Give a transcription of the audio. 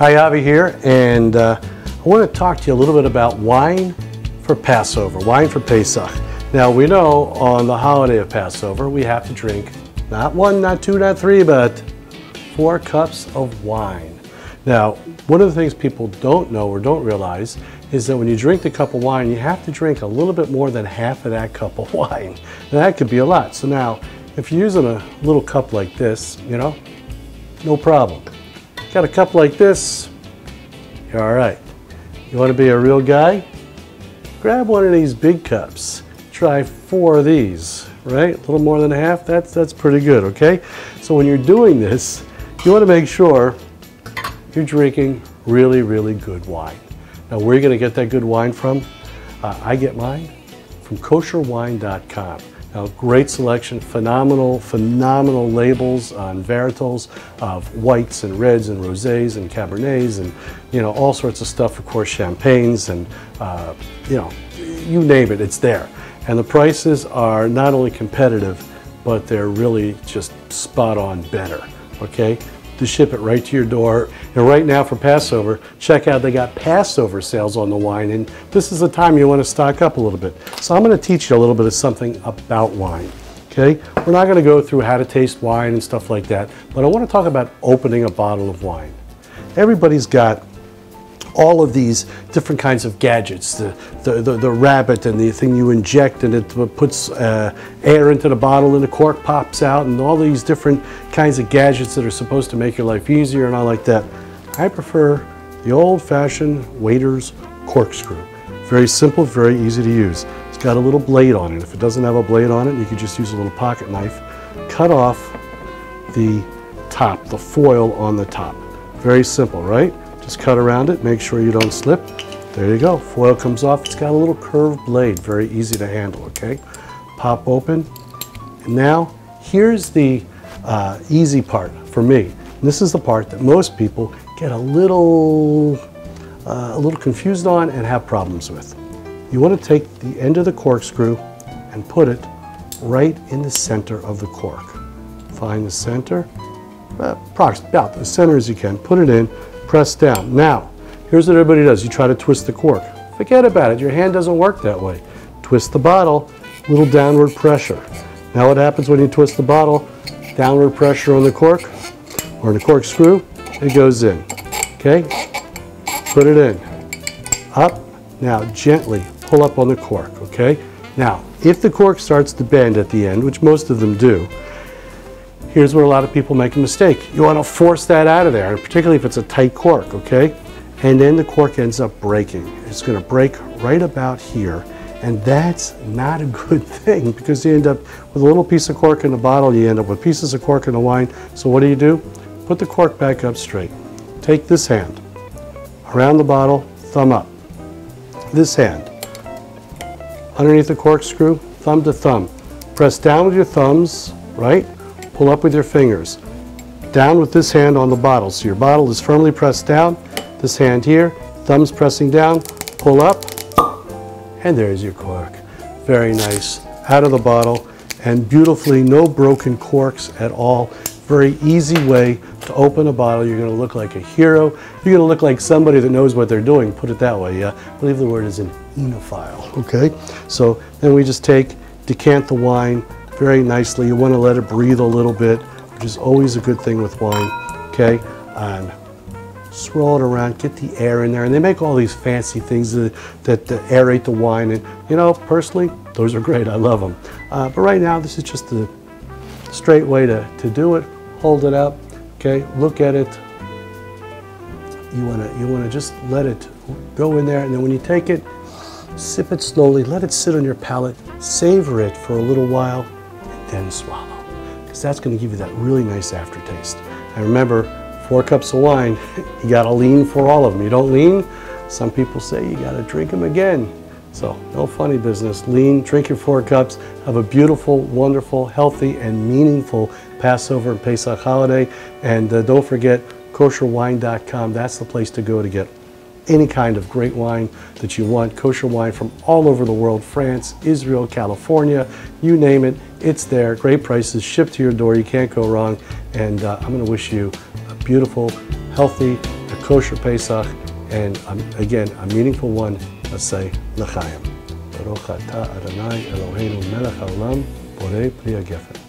Hi, Avi here, and I want to talk to you a little bit about wine for Passover, wine for Pesach. Now, we know on the holiday of Passover, we have to drink not one, not two, not three, but 4 cups of wine. Now, one of the things people don't know or don't realize is that when you drink the cup of wine, you have to drink a little bit more than half of that cup of wine. And that could be a lot. So now, if you're using a little cup like this, you know, no problem. Got a cup like this, you're all right. You want to be a real guy? Grab one of these big cups. Try 4 of these, right? A little more than half, that's pretty good, okay? So when you're doing this, you want to make sure you're drinking really, really good wine. Now, where are you going to get that good wine from? I get mine from kosherwine.com. Now, great selection, phenomenal labels on varietals of whites and reds and rosés and cabernets and, you know, all sorts of stuff, of course, champagnes and, you know, you name it, it's there. And the prices are not only competitive, but they're really just spot on better, okay? To ship it right to your door. And right now for Passover, check out, they got Passover sales on the wine, and this is the time you want to stock up a little bit. So I'm going to teach you a little bit of something about wine, okay? We're not going to go through how to taste wine and stuff like that, but I want to talk about opening a bottle of wine. Everybody's got all of these different kinds of gadgets, the rabbit and the thing you inject and it puts air into the bottle and the cork pops out and all these different kinds of gadgets that are supposed to make your life easier and all like that. I prefer the old-fashioned waiter's corkscrew. Very simple, very easy to use. It's got a little blade on it. If it doesn't have a blade on it, you could just use a little pocket knife. Cut off the top, the foil on the top. Very simple, right? Just cut around it, make sure you don't slip. There you go, foil comes off. It's got a little curved blade, very easy to handle, okay? Pop open. And now, here's the easy part for me. This is the part that most people get a little confused on and have problems with. You want to take the end of the corkscrew and put it right in the center of the cork. Find the center, about as center as you can, put it in, press down. Now, here's what everybody does. You try to twist the cork. Forget about it. Your hand doesn't work that way. Twist the bottle, little downward pressure. Now what happens when you twist the bottle? Downward pressure on the cork or the corkscrew, it goes in. Okay? Put it in. Up. Now gently pull up on the cork, okay? Now, if the cork starts to bend at the end, which most of them do, here's where a lot of people make a mistake. You want to force that out of there, particularly if it's a tight cork, okay? And then the cork ends up breaking. It's going to break right about here, and that's not a good thing because you end up with a little piece of cork in the bottle, you end up with pieces of cork in the wine. So what do? Put the cork back up straight. Take this hand, around the bottle, thumb up. This hand, underneath the corkscrew, thumb to thumb. Press down with your thumbs, right? Pull up with your fingers, down with this hand on the bottle. So your bottle is firmly pressed down, this hand here, thumbs pressing down, pull up, and there's your cork. Very nice, out of the bottle, and beautifully, no broken corks at all. Very easy way to open a bottle. You're gonna look like a hero. You're gonna look like somebody that knows what they're doing, put it that way. I believe the word is an oenophile, okay? So then we just decant the wine, very nicely. You want to let it breathe a little bit, which is always a good thing with wine, okay? And swirl it around, get the air in there, and they make all these fancy things that aerate the wine, and, you know, personally, those are great. I love them. But right now, this is just the straight way to do it. Hold it up, okay? Look at it. You want to just let it go in there, and then when you take it, sip it slowly, let it sit on your palate, savor it for a little while, then swallow, because that's going to give you that really nice aftertaste. And remember, 4 cups of wine, you got to lean for all of them. You don't lean, some people say you got to drink them again. So no funny business. Lean, drink your 4 cups, have a beautiful, wonderful, healthy, and meaningful Passover and Pesach holiday. And don't forget, kosherwine.com, that's the place to go to get any kind of great wine that you want. Kosher wine from all over the world, France, Israel, California, you name it, it's there. Great prices, shipped to your door, you can't go wrong. And I'm going to wish you a beautiful, healthy, kosher Pesach, and again, a meaningful one. Let's say L'Chaim. Baruch atah Adonai Eloheinu melech haolam borei pli hagefen.